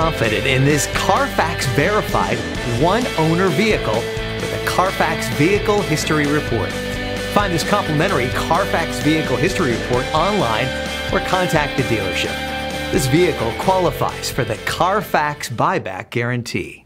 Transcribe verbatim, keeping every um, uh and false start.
confident in this Carfax verified one-owner vehicle with a Carfax Vehicle History Report. Find this complimentary Carfax Vehicle History Report online or contact the dealership. This vehicle qualifies for the Carfax Buyback Guarantee.